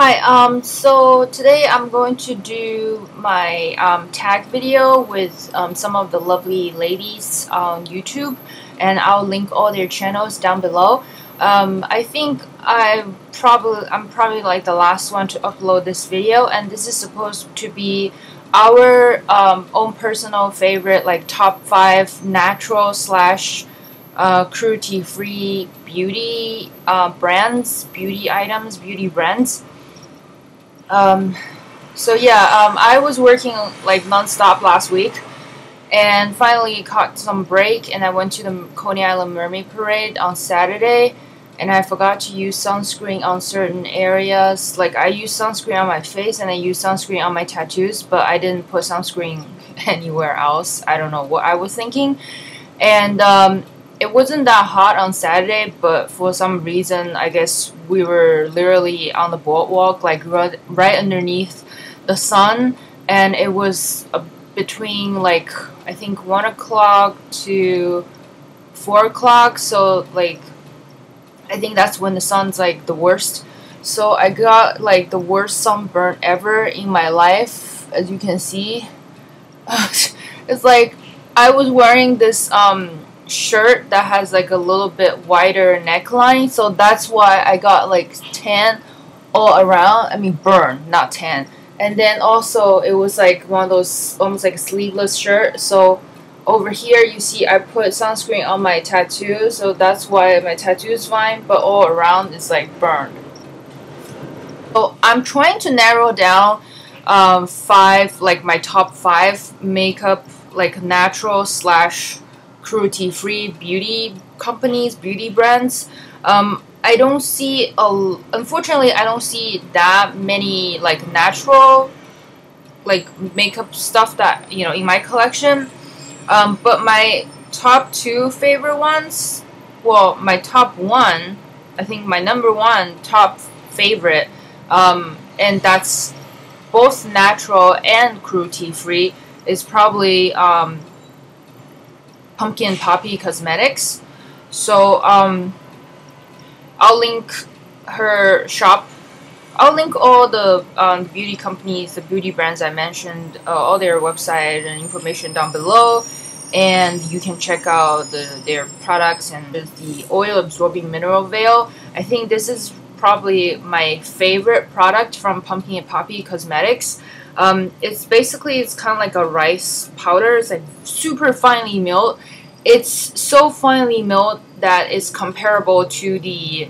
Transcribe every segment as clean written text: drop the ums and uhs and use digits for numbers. Hi, so today I'm going to do my tag video with some of the lovely ladies on YouTube, and I'll link all their channels down below. I think I'm probably like the last one to upload this video, and this is supposed to be our own personal favorite, like top 5 natural slash cruelty-free beauty brands, beauty items, beauty brands. So yeah, I was working like non-stop last week and finally caught some break, and I went to the Coney Island Mermaid Parade on Saturday, and I forgot to use sunscreen on certain areas. Like, I use sunscreen on my face and I use sunscreen on my tattoos, but I didn't put sunscreen anywhere else. I don't know what I was thinking. And it wasn't that hot on Saturday, but for some reason, I guess we were literally on the boardwalk, like right underneath the sun, and it was between, like, I think 1 o'clock to 4 o'clock, so like I think that's when the sun's like the worst. So I got like the worst sunburn ever in my life, as you can see. It's like I was wearing this shirt that has like a little bit wider neckline, so that's why I got like tan all around. I mean burn, not tan. And then also it was like one of those almost like a sleeveless shirt, so over here you see I put sunscreen on my tattoo, so that's why my tattoo is fine, but all around it's like burned. So I'm trying to narrow down my top 5 makeup, like natural slash cruelty-free beauty companies, beauty brands. I don't see, unfortunately, I don't see that many like natural, like makeup stuff that, you know, in my collection. But my top 2 favorite ones, well, my top 1, I think my number 1 top favorite, and that's both natural and cruelty-free, is probably Pumpkin and Poppy Cosmetics. So I'll link her shop. I'll link all the beauty companies, the beauty brands I mentioned, all their website and information down below, and you can check out their products. And the oil absorbing mineral veil, I think this is probably my favorite product from Pumpkin and Poppy Cosmetics. It's basically, it's kind of like a rice powder. It's like super finely milled. It's so finely milled that it's comparable to the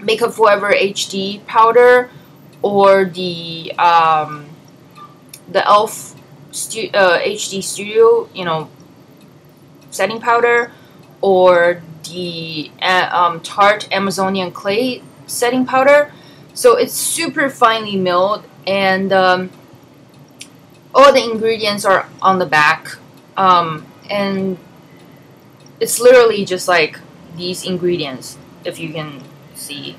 Make Up For Ever HD powder or the e.l.f. HD Studio, you know, setting powder, or the Tarte Amazonian Clay setting powder. So it's super finely milled, and all the ingredients are on the back, and it's literally just like these ingredients, if you can see.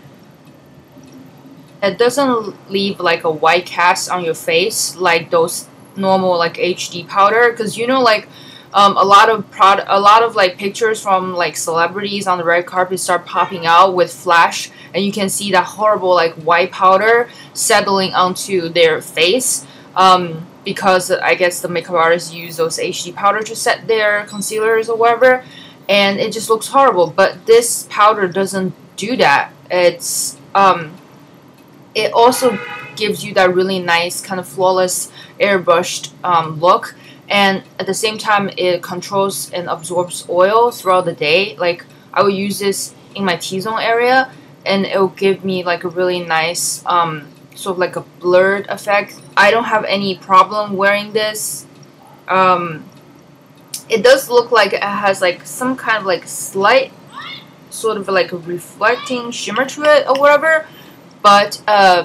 It doesn't leave like a white cast on your face like those normal like HD powder, because, you know, like a lot of like pictures from like celebrities on the red carpet start popping out with flash, and you can see that horrible like white powder settling onto their face, because I guess the makeup artists use those HD powder to set their concealers or whatever, and it just looks horrible. But this powder doesn't do that. It's it also gives you that really nice kind of flawless airbrushed look. And at the same time, it controls and absorbs oil throughout the day. Like, I would use this in my T-zone area, and it will give me like a really nice sort of like a blurred effect. I don't have any problem wearing this. It does look like it has like some kind of like slight sort of like a reflecting shimmer to it or whatever, but I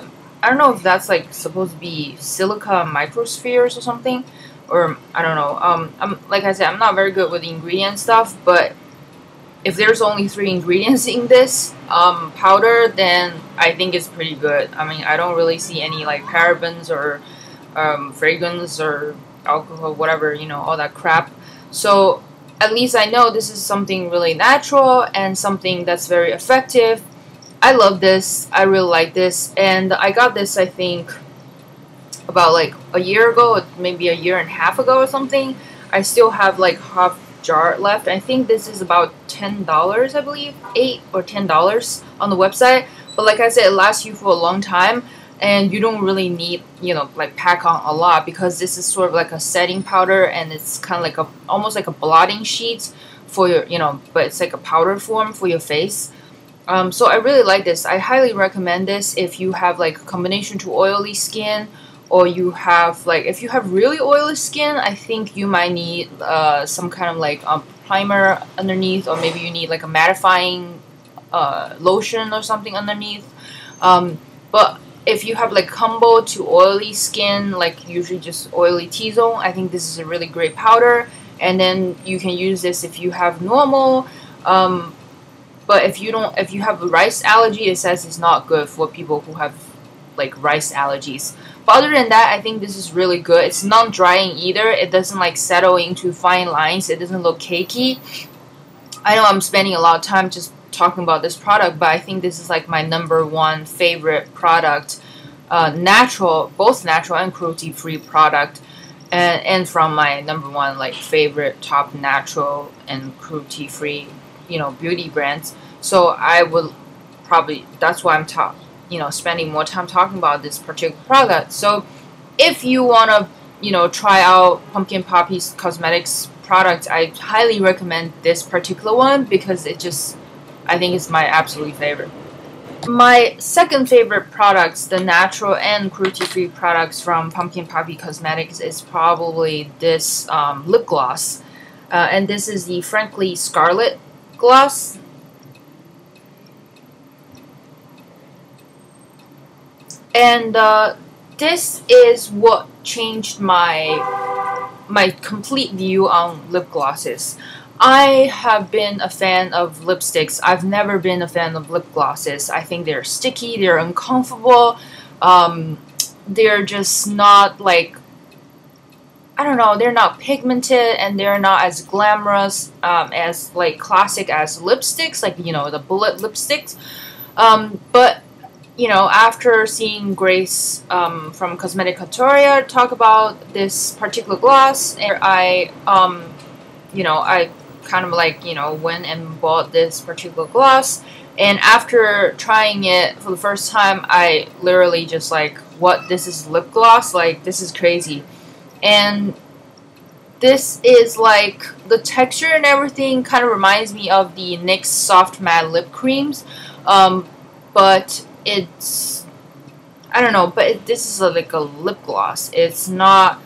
don't know if that's like supposed to be silica microspheres or something, or I don't know. Like I said, I'm not very good with the ingredient stuff, but if there's only 3 ingredients in this powder, then I think it's pretty good. I mean, I don't really see any like parabens or fragrance or alcohol, whatever, you know, all that crap. So at least I know this is something really natural and something that's very effective, I love this. I really like this, and I got this I think about like a year ago, maybe a year and a half ago or something. I still have like half jar left. I think this is about $10, I believe, $8 or $10 on the website. But like I said, it lasts you for a long time, and you don't really need, you know, like pack on a lot, because this is sort of like a setting powder, and it's kind of like a almost like a blotting sheet for your, you know, but it's like a powder form for your face. So I really like this. I highly recommend this if you have like a combination to oily skin, or you have like, if you have really oily skin, I think you might need some kind of like primer underneath, or maybe you need like a mattifying lotion or something underneath. But if you have like combo to oily skin, like usually just oily T-zone, I think this is a really great powder. And then you can use this if you have normal. But if you don't, if you have a rice allergy, it says it's not good for people who have like rice allergies. But other than that, I think this is really good. It's non-drying either. It doesn't like settle into fine lines. It doesn't look cakey. I know I'm spending a lot of time just talking about this product, but I think this is like my #1 favorite product, natural, both natural and cruelty-free product, and from my #1 like favorite top natural and cruelty-free, you know, beauty brands. So I would probably, that's why I'm spending more time talking about this particular product. So if you want to, you know, try out Pumpkin Poppy Cosmetics products, I highly recommend this particular one, because it just, I think it's my absolute favorite. My second favorite products, the natural and cruelty-free products from Pumpkin Poppy Cosmetics, is probably this lip gloss. And this is the Frankly Scarlet gloss. And this is what changed my complete view on lip glosses. I have been a fan of lipsticks. I've never been a fan of lip glosses. I think they're sticky, they're uncomfortable, they're just not like, I don't know, they're not pigmented, and they're not as glamorous as like classic as lipsticks, like, you know, the bullet lipsticks. But you know, after seeing Grace from Cosmeticatoria talk about this particular gloss, and I you know, I kind of like, you know, went and bought this particular gloss, and after trying it for the first time, I literally just like, what, this is lip gloss? Like, this is crazy. And this is like, the texture and everything kind of reminds me of the NYX Soft Matte Lip Creams, but it's, I don't know, but this is like a lip gloss. It's not,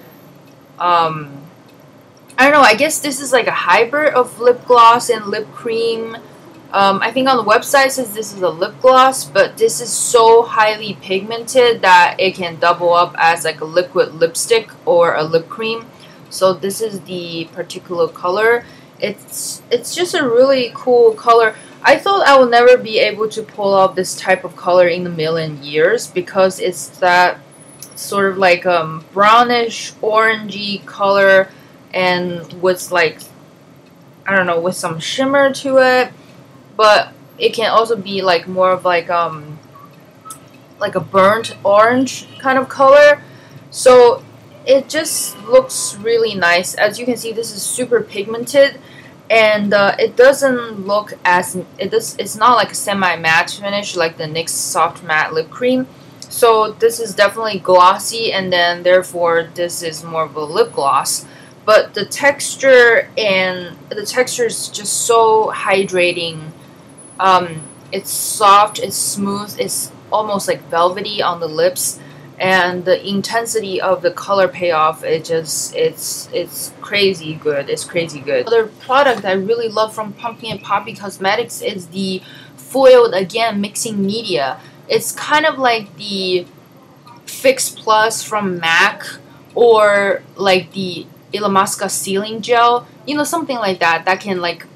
I don't know, I guess this is like a hybrid of lip gloss and lip cream. I think on the website it says this is a lip gloss, but this is so highly pigmented that it can double up as like a liquid lipstick or a lip cream. So this is the particular color. It's just a really cool color. I thought I would never be able to pull off this type of color in a million years, because it's that sort of like brownish orangey color, and with like, I don't know, with some shimmer to it, but it can also be like more of like a burnt orange kind of color. So it just looks really nice. As you can see, this is super pigmented, and it doesn't look as, it's not like a semi-matte finish like the NYX Soft Matte Lip Cream. So this is definitely glossy, and then therefore this is more of a lip gloss. But the texture, and the texture is just so hydrating. It's soft, it's smooth, it's almost like velvety on the lips, and the intensity of the color payoff, it just, it's crazy good. It's crazy good. Another product I really love from Pumpkin and Poppy Cosmetics is the Foiled Again Mixing Media. It's kind of like the Fix Plus from MAC, or like the Illamasqua sealing gel, you know, something like that, that can like,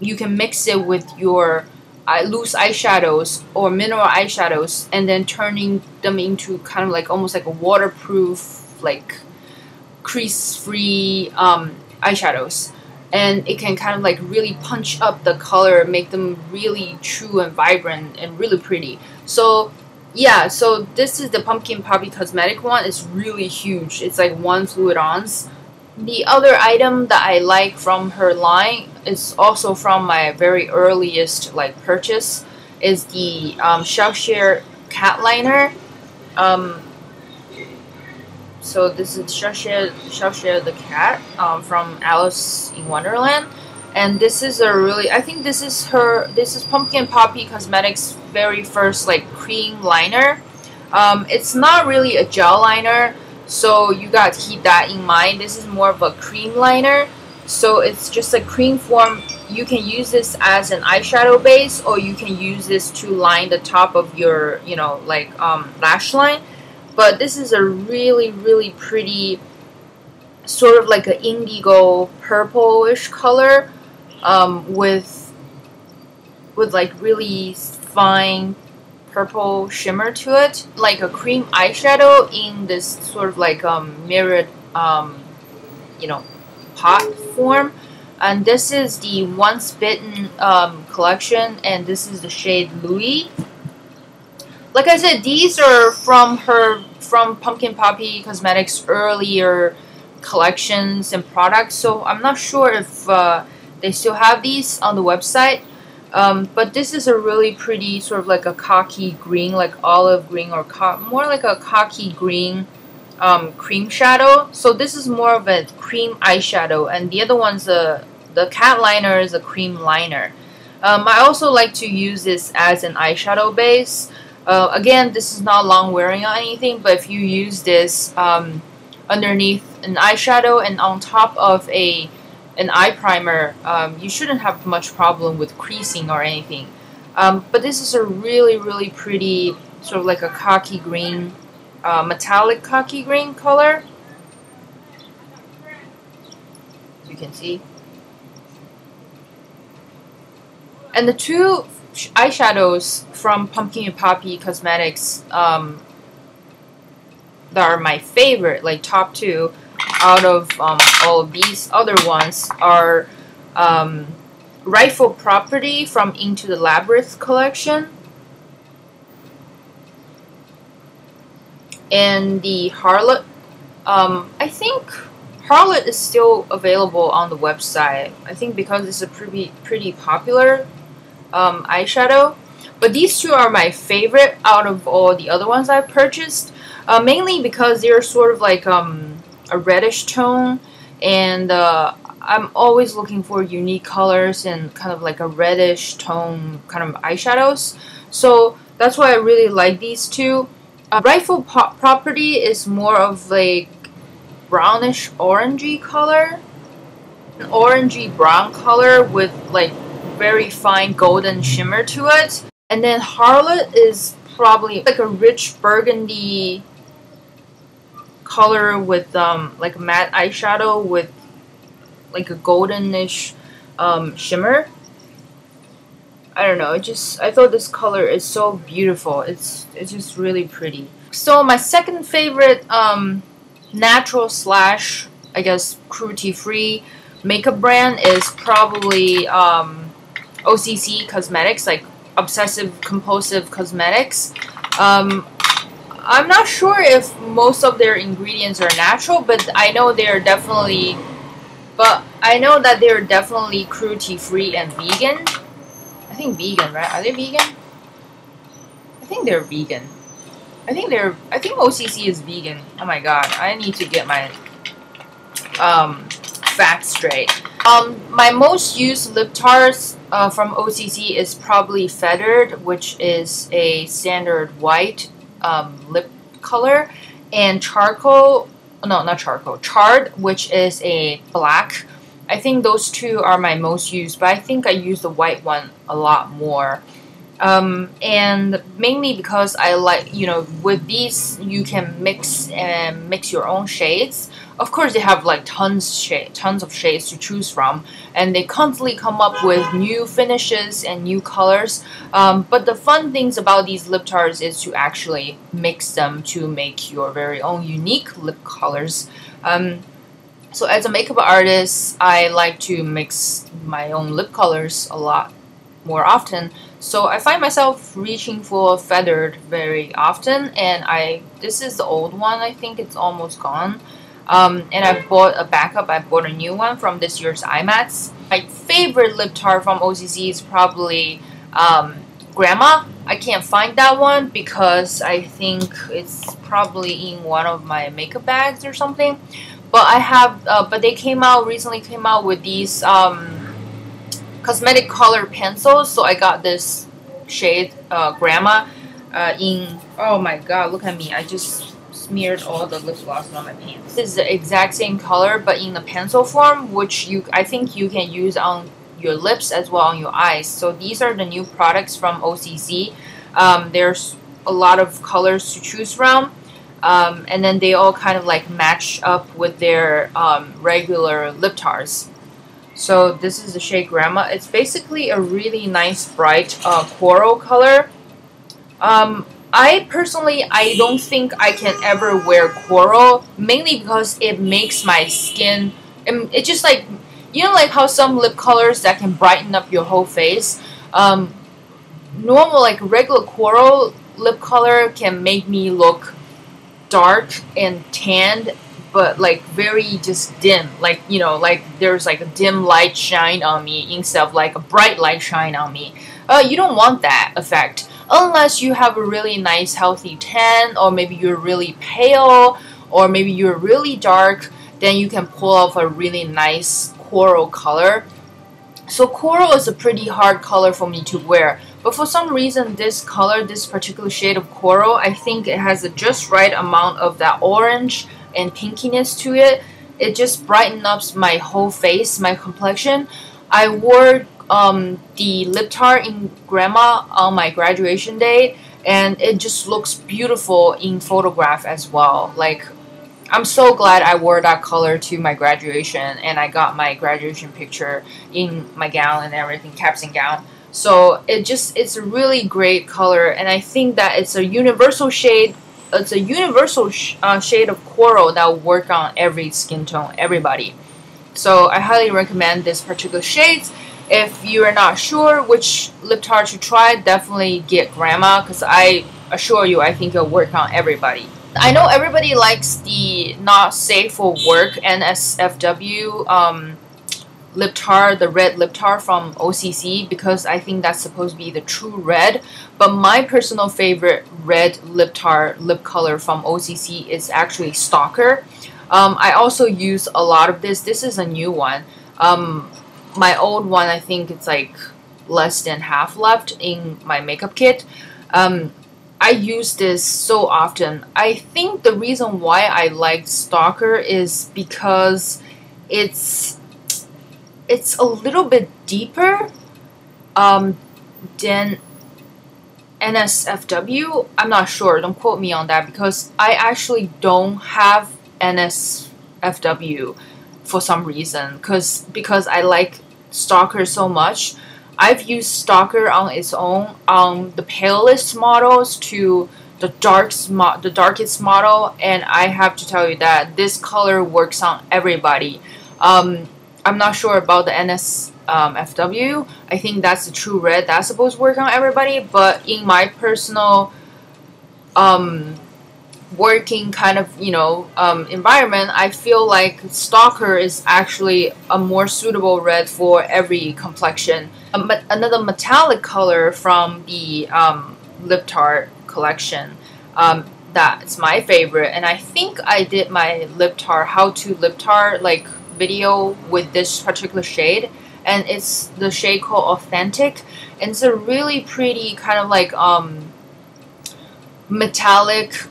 you can mix it with your loose eyeshadows or mineral eyeshadows, and then turning them into kind of like almost like a waterproof, like crease free eyeshadows. and it can kind of like really punch up the color, make them really true and vibrant and really pretty. So yeah, so this is the Pumpkin Poppy Cosmetic one. It's really huge. It's like 1 fluid ounce. The other item that I like from her line is also from my very earliest like purchase, is the Shellshare Cat Liner. So this is Shellshare the Cat from Alice in Wonderland, and this is a really, I think this is her, this is Pumpkin Poppy Cosmetics' very first like cream liner. It's not really a gel liner, so you gotta keep that in mind. This is more of a cream liner, so it's just a cream form. You can use this as an eyeshadow base, or you can use this to line the top of your, you know, like lash line. But this is a really, really pretty, sort of like an indigo purplish color, with like really fine purple shimmer to it, like a cream eyeshadow in this sort of like mirrored, you know, pot form. And this is the Once Bitten collection, and this is the shade Louis. Like I said, these are from her, from Pumpkin Poppy Cosmetics' earlier collections and products. So I'm not sure if they still have these on the website. But this is a really pretty sort of like a khaki green, like olive green, or more like a khaki green cream shadow. So this is more of a cream eyeshadow, and the other one's the cat liner is a cream liner. I also like to use this as an eyeshadow base. Again, this is not long wearing or anything, but if you use this underneath an eyeshadow and on top of an eye primer, you shouldn't have much problem with creasing or anything. But this is a really, really pretty sort of like a khaki green, metallic khaki green color. You can see. And the two eyeshadows from Pumpkin and Poppy Cosmetics that are my favorite, like top two out of all of these other ones, are Rightful Property from Into the Labyrinth collection, and the Harlot. I think Harlot is still available on the website, I think, because it's a pretty popular eyeshadow. But these two are my favorite out of all the other ones I purchased, mainly because they're sort of like a reddish tone, and I'm always looking for unique colors and kind of like a reddish tone kind of eyeshadows, so that's why I really like these two. Rightful Property is more of like brownish orangey color, an orangey brown color with like very fine golden shimmer to it. And then Harlot is probably like a rich burgundy color with like matte eyeshadow with like a goldenish shimmer. I don't know, I thought this color is so beautiful. It's just really pretty. So my second favorite natural slash, I guess, cruelty free makeup brand is probably OCC Cosmetics, like Obsessive Compulsive Cosmetics. I'm not sure if most of their ingredients are natural, but I know that they're definitely cruelty free and vegan. I think vegan, right? Are they vegan? I think they're vegan. I think OCC is vegan. Oh my god, I need to get my facts straight. My most used lip tarts from OCC is probably Feathered, which is a standard white lip color, and Charred, which is a black. I think those two are my most used, but I think I use the white one a lot more, and mainly because I like, you know, with these you can mix your own shades. Of course, they have like tons of shades to choose from, and they constantly come up with new finishes and new colors. But the fun things about these lip tarts is to actually mix them to make your very own unique lip colors. So as a makeup artist, I like to mix my own lip colors a lot more often. So I find myself reaching for Feathered very often, and this is the old one. I think it's almost gone. And I bought a backup. I bought a new one from this year's IMAX. My favorite lip tart from OCC is probably Grandma. I can't find that one because I think it's probably in one of my makeup bags or something. But I have, but they recently came out with these cosmetic color pencils. So I got this shade Grandma in. Oh my God! Look at me! I just smeared all the lip gloss on my pants. This is the exact same color but in the pencil form, which I think you can use on your lips as well on your eyes. So these are the new products from OCC. There's a lot of colors to choose from, and then they all kind of like match up with their regular lip tarts. So this is the shade Grandma. It's basically a really nice bright coral color. I personally, I don't think I can ever wear coral, mainly because it makes my skin, it just like, you know, like how some lip colors that can brighten up your whole face, normal like regular coral lip color can make me look dark and tanned, but like very just dim, like, you know, like there's like a dim light shine on me instead of like a bright light shine on me. You don't want that effect. Unless you have a really nice healthy tan, or maybe you're really pale, or maybe you're really dark, then you can pull off a really nice coral color. So coral is a pretty hard color for me to wear, but for some reason this color, this particular shade of coral, I think it has a just right amount of that orange and pinkiness to it. It just brightens up my whole face, my complexion. I wore the lip tart in Grandma on my graduation day, and it just looks beautiful in photograph as well. Like, I'm so glad I wore that color to my graduation, and I got my graduation picture in my gown and everything, caps and gown. So it's a really great color, and I think that it's a universal shade. It's a universal shade of coral that will work on every skin tone, everybody. So I highly recommend this particular shades. If you are not sure which lip tart to try, definitely get Grandma, because I assure you, I think it'll work on everybody. I know everybody likes the Not Safe for Work NSFW lip tart, the red lip tart from OCC, because I think that's supposed to be the true red. But my personal favorite red lip tart, lip color from OCC is actually Stalker. I also use a lot of this. This is a new one. My old one, I think it's like less than half left in my makeup kit. I use this so often. I think the reason why I like Stalker is because it's a little bit deeper than NSFW. I'm not sure, don't quote me on that, because I actually don't have NSFW for some reason, because I like Stalker so much. I've used Stalker on its own, on the palest models to the darkest model, and I have to tell you that this color works on everybody. I'm not sure about the NSFW. I think that's the true red that's supposed to work on everybody, but in my personal working kind of, you know, environment, I feel like Stalker is actually a more suitable red for every complexion. Another metallic color from the lip tart collection that's my favorite, and I think I did my lip tart, how to lip tart like video with this particular shade, and it's the shade called Authentic, and it's a really pretty kind of like metallic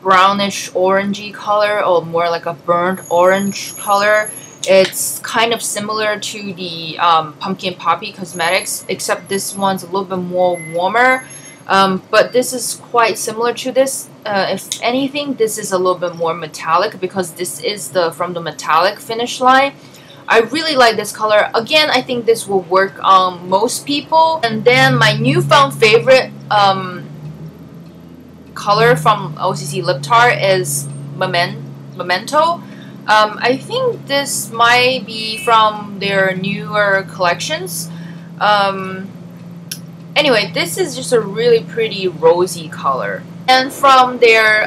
brownish orangey color, or more like a burnt orange color. It's kind of similar to the Pumpkin Poppy Cosmetics, except this one's a little bit more warmer, but this is quite similar to this. If anything, this is a little bit more metallic, because this is from the metallic finish line. I really like this color. Again, I think this will work on most people. And then my newfound favorite color from OCC lip tart is Memento. I think this might be from their newer collections. Anyway, this is just a really pretty rosy color. And from their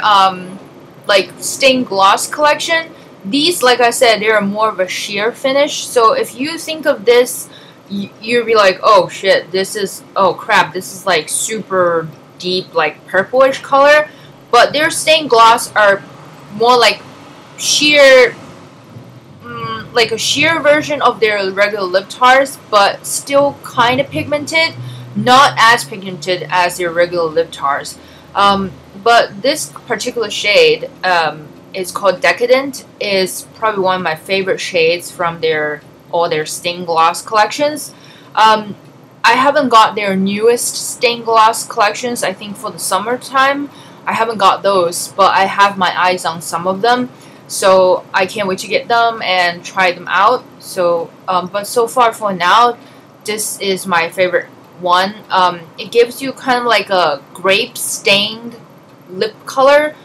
like stained gloss collection, these, like I said, they're more of a sheer finish. So if you think of this, you'll be like, oh shit, this is, oh crap, this is like super deep, like purplish color. But their stained gloss are more like sheer, like a sheer version of their regular lip tarts, but still kind of pigmented, not as pigmented as their regular lip tarts. But this particular shade is called Decadent, is probably one of my favorite shades from their all their stained gloss collections. I haven't got their newest stained gloss collections. I think for the summertime I haven't got those, but I have my eyes on some of them, so I can't wait to get them and try them out. So but so far for now, this is my favorite one. It gives you kind of like a grape stained lip color,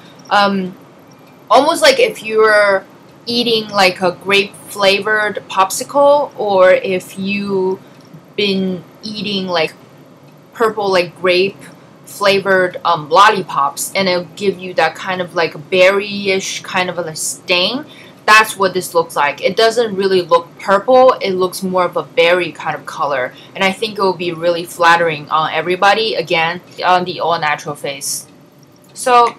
almost like if you're eating like a grape flavored popsicle, or if you've been eating like purple like grape flavored lollipops, and it'll give you that kind of like berry-ish kind of a stain. That's what this looks like. It doesn't really look purple, it looks more of a berry kind of color, and I think it will be really flattering on everybody, again, on the All Natural Face. So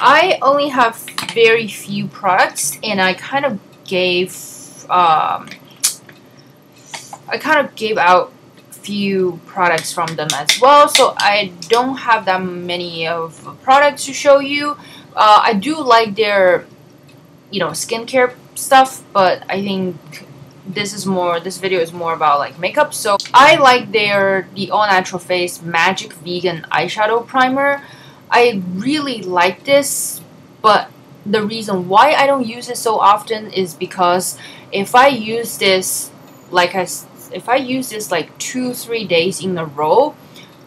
I only have very few products, and I kind of gave out few products from them as well, so I don't have that many of products to show you. I do like their, you know, skincare stuff, but I think this is more, this video is more about like makeup. So I like their The All Natural Face Magic Vegan Eyeshadow Primer. I really like this, but the reason why I don't use it so often is because if I use this, like like 2-3 days in a row,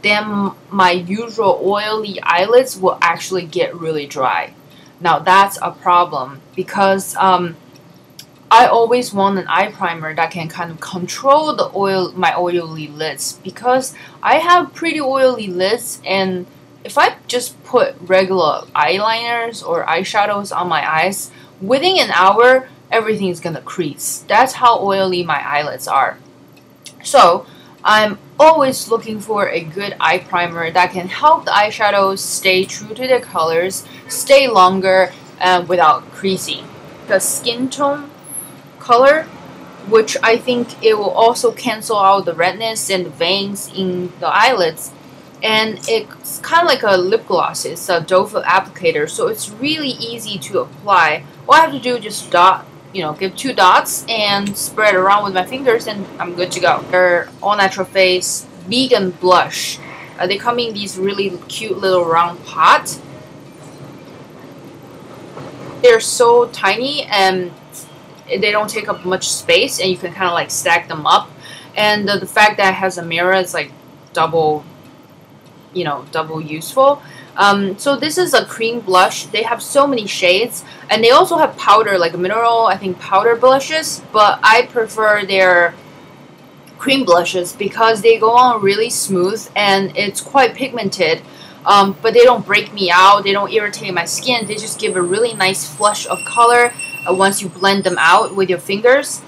then my usual oily eyelids will actually get really dry. Now that's a problem, because I always want an eye primer that can kind of control the my oily lids, because I have pretty oily lids, and if I just put regular eyeliners or eyeshadows on my eyes, within an hour everything is gonna crease. That's how oily my eyelids are. So I'm always looking for a good eye primer that can help the eyeshadows stay true to their colors, stay longer, and without creasing. The skin tone color, which I think it will also cancel out the redness and the veins in the eyelids, and it's kind of like a lip gloss. It's a doe foot applicator, so it's really easy to apply. All I have to do is just dot, you know, give 2 dots and spread around with my fingers, and I'm good to go. Their All Natural Face Vegan Blush. They come in these really cute little round pots. They're so tiny and they don't take up much space, and you can kind of like stack them up. And the fact that it has a mirror is like double, you know, double useful. So this is a cream blush. They have so many shades, and they also have powder, like mineral, I think, powder blushes, but I prefer their cream blushes because they go on really smooth and it's quite pigmented, but they don't break me out, they don't irritate my skin, they just give a really nice flush of color once you blend them out with your fingers.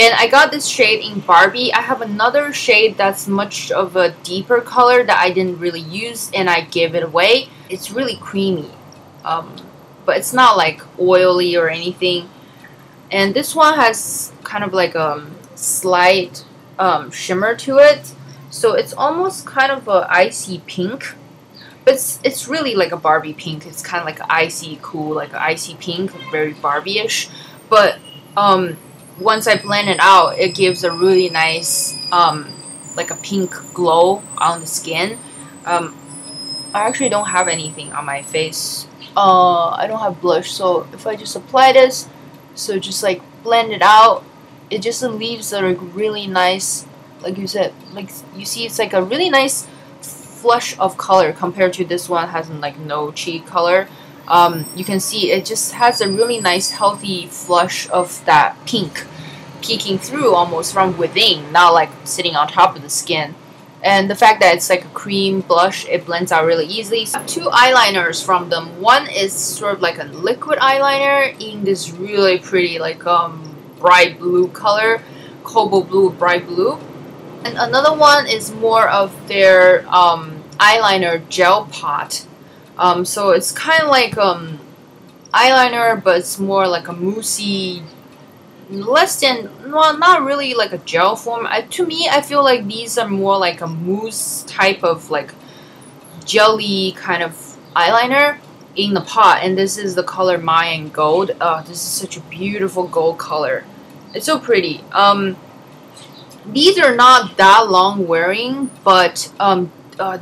And I got this shade in Barbie. I have another shade that's much of a deeper color that I didn't really use, and I gave it away. It's really creamy, but it's not like oily or anything. And this one has kind of like a slight shimmer to it, so it's almost kind of a icy pink. But it's really like a Barbie pink. It's kind of like an icy cool, like an icy pink, very Barbie-ish. But once I blend it out, it gives a really nice, like a pink glow on the skin. I actually don't have anything on my face. I don't have blush, so if I just apply this, so just like blend it out, it just leaves a really nice, like you said, like you see, it's like a really nice flush of color compared to this one, has like no cheek color. You can see it just has a really nice healthy flush of that pink peeking through almost from within, not like sitting on top of the skin. And the fact that it's like a cream blush, it blends out really easily. So I have two eyeliners from them. One is sort of like a liquid eyeliner in this really pretty like bright blue color, cobalt blue, bright blue. And another one is more of their eyeliner gel pot. So it's kind of like eyeliner, but it's more like a moussey, less than, well, not really like a gel form. To me, I feel like these are more like a mousse type of like jelly kind of eyeliner in the pot. And this is the color Mayan Gold. This is such a beautiful gold color. It's so pretty. These are not that long wearing, but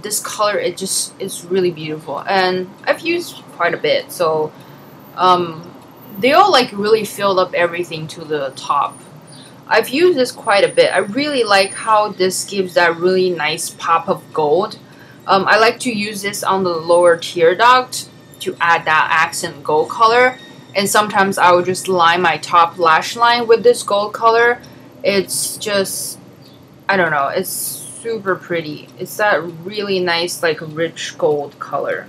this color, it just is really beautiful, and I've used quite a bit. So they all like really filled up everything to the top. I've used this quite a bit. I really like how this gives that really nice pop of gold. I like to use this on the lower tear duct to add that accent gold color, and sometimes I would just line my top lash line with this gold color. It's just, I don't know, it's super pretty. It's that really nice like rich gold color,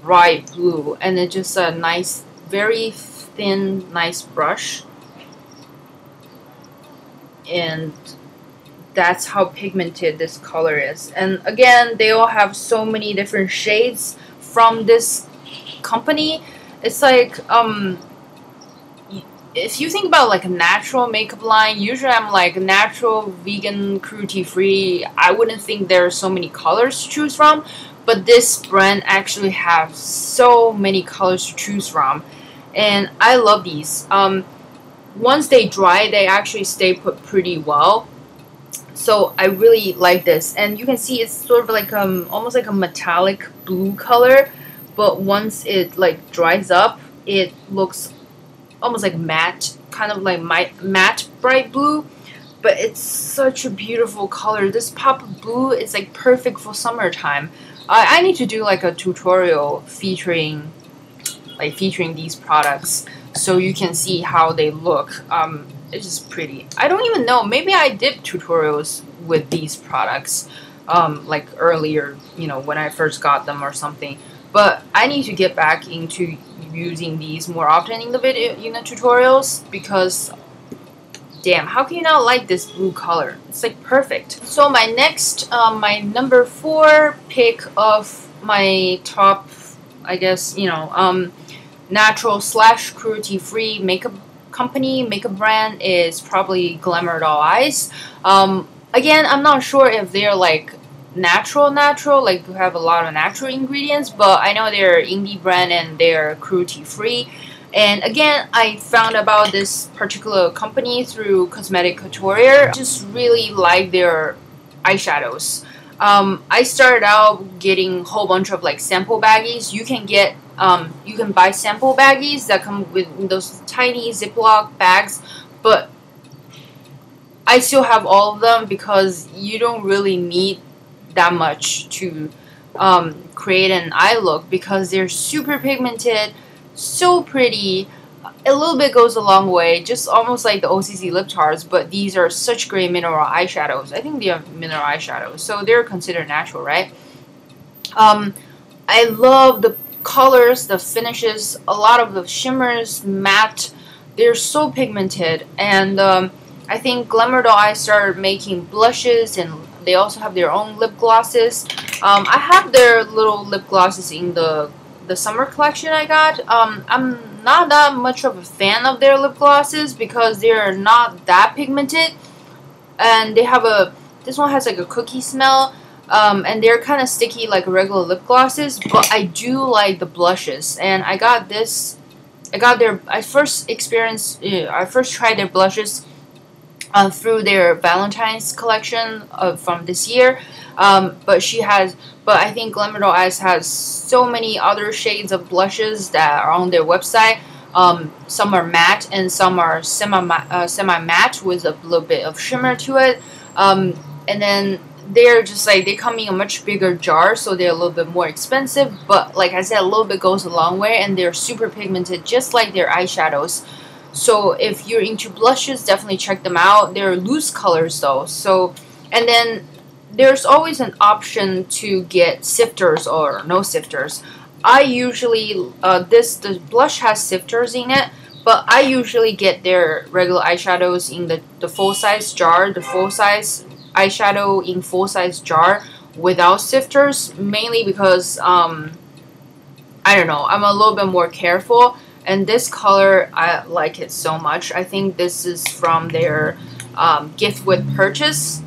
bright blue, and it's just a nice, very thin, nice brush, and that's how pigmented this color is. And again, they all have so many different shades from this company. It's like if you think about like a natural makeup line, usually I'm like natural, vegan, cruelty-free. I wouldn't think there are so many colors to choose from, but this brand actually has so many colors to choose from, and I love these. Once they dry, they actually stay put pretty well, so I really like this. And you can see it's sort of like almost like a metallic blue color, but once it like dries up, it looks almost like matte, kind of like matte bright blue, but it's such a beautiful color. This pop of blue is like perfect for summertime. I need to do like a tutorial featuring these products so you can see how they look. It's just pretty. I don't even know, maybe I did tutorials with these products like earlier, you know, when I first got them or something, but I need to get back into using these more often in the video, in the tutorials, because damn, how can you not like this blue color? It's like perfect. So my next my number 4 pick of my top, I guess, you know, natural / cruelty free makeup company, makeup brand is probably Glamour Doll Eyes. Again, I'm not sure if they're like natural, like you have a lot of natural ingredients, but I know they're indie brand and they're cruelty free. And again, I found about this particular company through Cosmetic Couturier. Just really like their eyeshadows. I started out getting a whole bunch of like sample baggies. You can get you can buy sample baggies that come with those tiny Ziploc bags, but I still have all of them because you don't really need that much to create an eye look, because they're super pigmented, so pretty. A little bit goes a long way, just almost like the OCC lip tarts, but these are such great mineral eyeshadows. I think they are mineral eyeshadows, so they're considered natural, right? I love the colors, the finishes, a lot of the shimmers, matte, they're so pigmented. And I think Glamour Doll Eyes started making blushes, and they also have their own lip glosses. I have their little lip glosses in the summer collection I got. I'm not that much of a fan of their lip glosses because they're not that pigmented, and they have a, this one has like a cookie smell, and they're kind of sticky like regular lip glosses. But I do like the blushes, and I got this. I first tried their blushes through their Valentine's collection from this year, but I think Glamour Doll Eyes has so many other shades of blushes that are on their website. Some are matte and some are semi matte with a little bit of shimmer to it, and then they're just like, they come in a much bigger jar, so they're a little bit more expensive, but like I said, a little bit goes a long way, and they're super pigmented just like their eyeshadows. So if you're into blushes, definitely check them out. They're loose colors though. So, and then there's always an option to get sifters or no sifters. I usually the blush has sifters in it, but I usually get their regular eyeshadows in the full size jar, the full size eyeshadow in full size jar without sifters, mainly because I don't know, I'm a little bit more careful. And this color, I like it so much. I think this is from their Gift with Purchase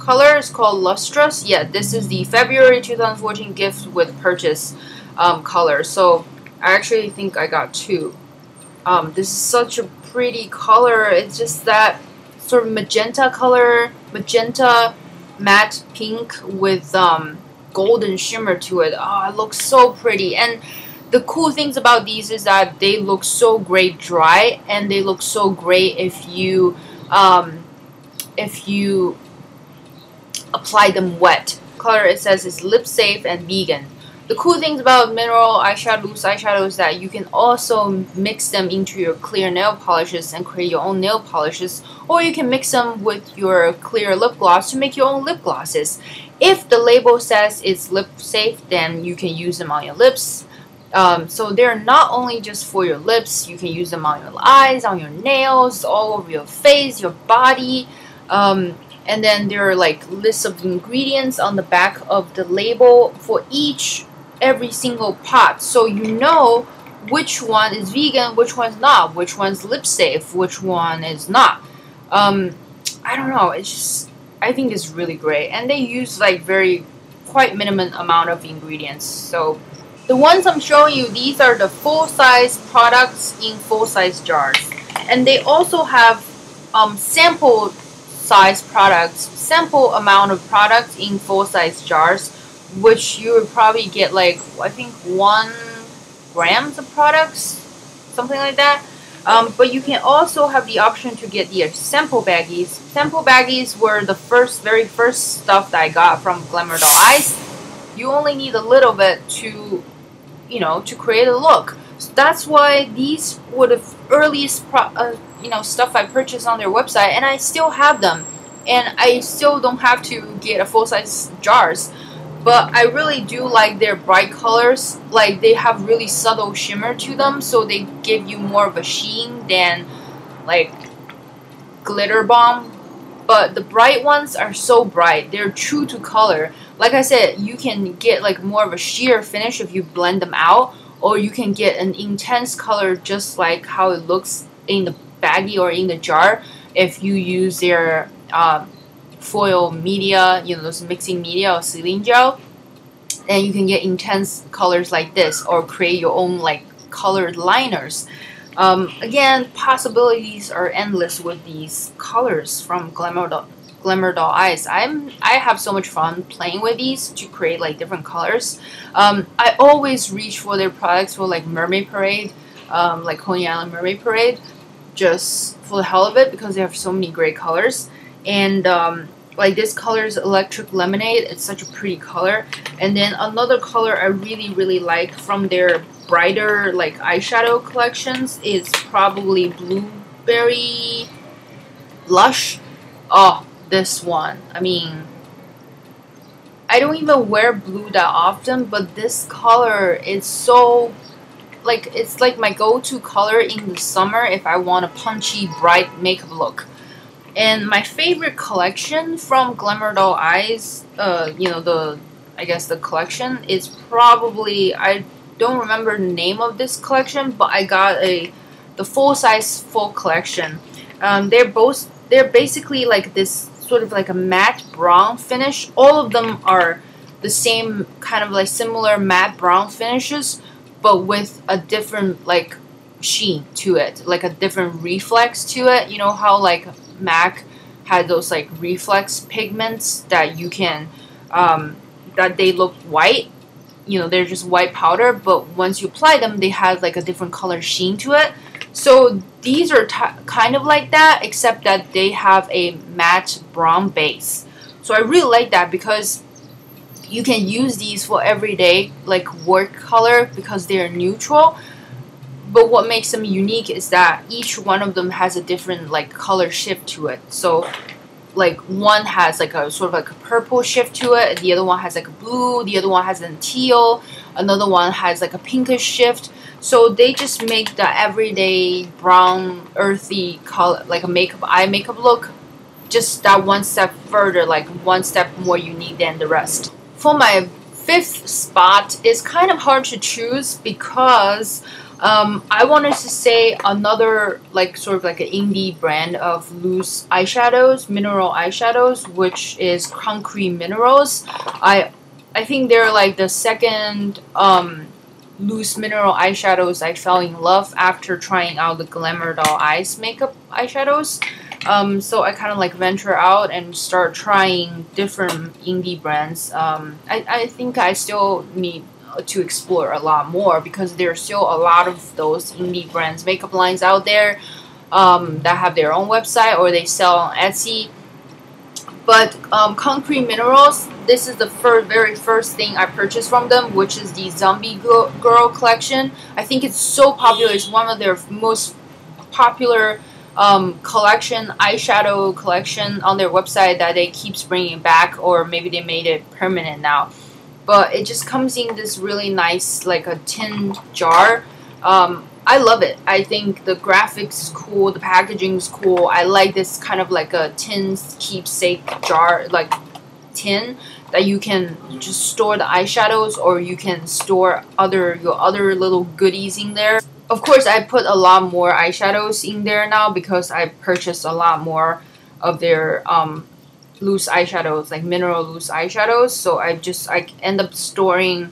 color. It's called Lustrous. Yeah, this is the February 2014 Gift with Purchase color. So I actually think I got two. This is such a pretty color. It's just that sort of magenta color, magenta matte pink with golden shimmer to it. Oh, it looks so pretty. And the cool things about these is that they look so great dry, and they look so great if you apply them wet. Color, it says, is lip safe and vegan. The cool things about mineral eyeshadow, loose eyeshadow, is that you can also mix them into your clear nail polishes and create your own nail polishes, or you can mix them with your clear lip gloss to make your own lip glosses. If the label says it's lip safe, then you can use them on your lips. So they're not only just for your lips, you can use them on your eyes, on your nails, all over your face, your body. And then there are like lists of ingredients on the back of the label for every single pot. So you know which one is vegan, which one's not, which one's lip safe, which one is not. I don't know, it's just, I think it's really great. And they use like quite minimum amount of ingredients. So the ones I'm showing you, these are the full-size products in full-size jars. And they also have sample size products, sample amount of products in full-size jars, which you would probably get like, I think 1 gram of products, something like that. But you can also have the option to get the sample baggies. Sample baggies were the very first stuff that I got from Glamour Doll Eyes. You only need a little bit to, you know, to create a look. So that's why these were the earliest stuff I purchased on their website, and I still have them, and I still don't have to get a full-size jars. But I really do like their bright colors. Like, they have really subtle shimmer to them, so they give you more of a sheen than like glitter bomb. But the bright ones are so bright, they're true to color. Like I said, you can get like more of a sheer finish if you blend them out, or you can get an intense color just like how it looks in the baggie or in the jar if you use their foil media, you know, those mixing media or sealing gel. And you can get intense colors like this, or create your own like colored liners. Again, possibilities are endless with these colors from Glamour Doll Eyes. I have so much fun playing with these to create like different colors. I always reach for their products for like Mermaid Parade, like Coney Island Mermaid Parade, just for the hell of it, because they have so many great colors. And like this color is Electric Lemonade. It's such a pretty color. And then another color I really like from their brighter like eyeshadow collections is probably Blueberry Blush. Oh, this one, I mean, I don't even wear blue that often, but this color is so like, it's like my go-to color in the summer if I want a punchy, bright makeup look. And my favorite collection from Glamour Doll Eyes, you know, I guess the collection is probably, I don't remember the name of this collection, but I got the full-size full collection. They're basically like this sort of like a matte brown finish. All of them are the same kind of like similar matte brown finishes, but with a different like sheen to it, like a different reflex to it. You know how like MAC had those like reflex pigments that you can that they look white, you know, they're just white powder, but once you apply them, they have like a different color sheen to it. So these are kind of like that, except that they have a matte brown base. So I really like that because you can use these for everyday like work color because they're neutral. But what makes them unique is that each one of them has a different like color shift to it. So like one has like a sort of like a purple shift to it, the other one has like a blue, the other one has a teal, another one has like a pinkish shift. So they just make the everyday brown earthy color, like a makeup, eye makeup look, just that one step further, like one step more unique than the rest. For my fifth spot, it's kind of hard to choose because I wanted to say another like sort of like an indie brand of loose eyeshadows, mineral eyeshadows, which is Concrete Minerals. I think they're like the second loose mineral eyeshadows I fell in love after trying out the Glamour Doll Eyes makeup eyeshadows. So I kind of like venture out and start trying different indie brands. I think I still need to explore a lot more because there's still a lot of those indie brands makeup lines out there that have their own website or they sell on Etsy. But Concrete Minerals, this is the very first thing I purchased from them, which is the Zombie Girl collection. I think it's so popular. It's one of their most popular collection, eyeshadow collection on their website that they keep bringing back, or maybe they made it permanent now. But it just comes in this really nice like a tin jar. I love it. I think the graphics is cool, the packaging is cool. I like this kind of like a tin keepsake jar, like tin that you can just store the eyeshadows, or you can store your other little goodies in there. Of course, I put a lot more eyeshadows in there now because I purchased a lot more of their loose eyeshadows, like mineral loose eyeshadows. So I end up storing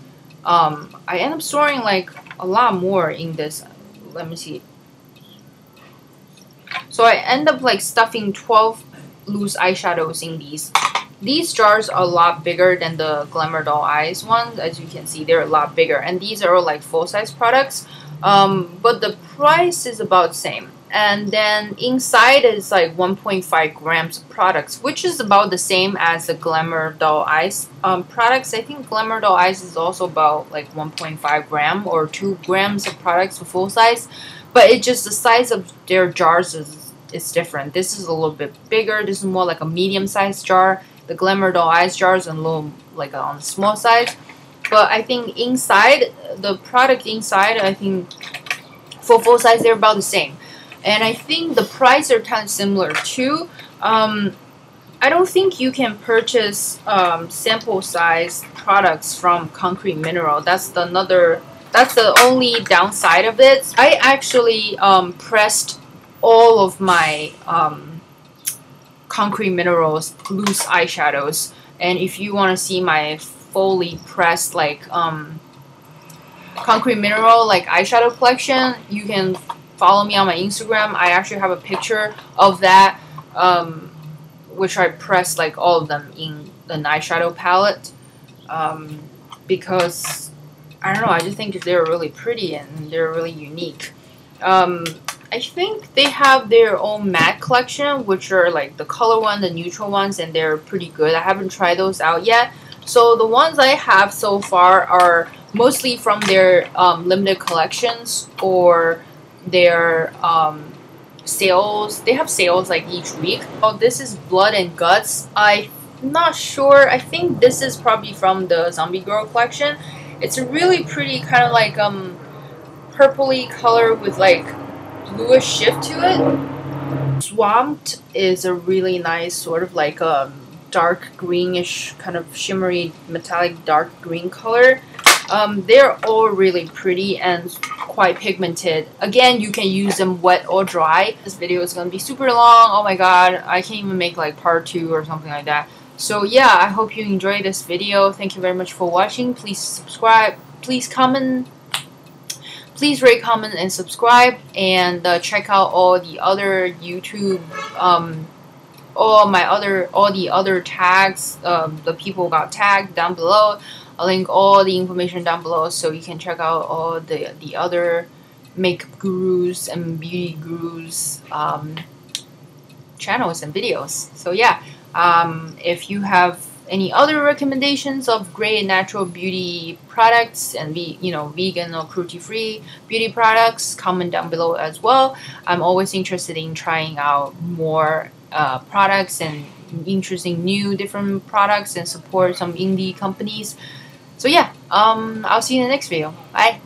like a lot more in this. Let me see. So I end up like stuffing 12 loose eyeshadows in these. These jars are a lot bigger than the Glamour Doll Eyes ones. As you can see, they're a lot bigger, and these are like full-size products. But the price is about the same, and then inside is like 1.5 grams of products, which is about the same as the Glamour Doll Eyes products. I think Glamour Doll Eyes is also about like 1.5 gram or 2 grams of products for full size, but it's just the size of their jars is different. This is a little bit bigger. This is more like a medium-sized jar. The Glamour Doll Eyes jars are a little like on the small size. But I think inside, the product inside, I think for full size, they're about the same. And I think the price are kind of similar too. I don't think you can purchase sample size products from Concrete Mineral. That's the only downside of it. I actually pressed all of my Concrete Minerals loose eyeshadows. And if you want to see my fully pressed like Concrete Mineral like eyeshadow collection, you can follow me on my Instagram. I actually have a picture of that, which I pressed like all of them in an eyeshadow palette, because I don't know, I just think they're really pretty and they're really unique. I think they have their own MAC collection, which are like the color one, the neutral ones, and they're pretty good. I haven't tried those out yet. So the ones I have so far are mostly from their limited collections or their sales. They have sales like each week. Oh, this is Blood and Guts. I'm not sure. I think this is probably from the Zombie Girl collection. It's a really pretty kind of like purpley color with like bluish shift to it. Swamped is a really nice sort of like dark greenish kind of shimmery metallic dark green color. They're all really pretty and quite pigmented. Again, you can use them wet or dry. This video is gonna be super long. Oh my god, I can't even make like part 2 or something like that. So yeah, I hope you enjoyed this video. Thank you very much for watching. Please subscribe, please comment, please rate, comment, and subscribe, and check out all the other YouTube all the other tags, the people got tagged down below. I'll link all the information down below so you can check out all the other makeup gurus and beauty gurus channels and videos. So yeah, If you have any other recommendations of great natural beauty products and vegan or cruelty-free beauty products, comment down below as well. I'm always interested in trying out more products and interesting new different products and support some indie companies. So yeah, I'll see you in the next video. Bye.